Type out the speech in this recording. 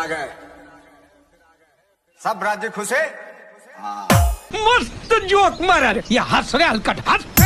आ गए, सब राज्य खुशे। मस्त जोक मारा रे, ये हंस रे हलकट हंस।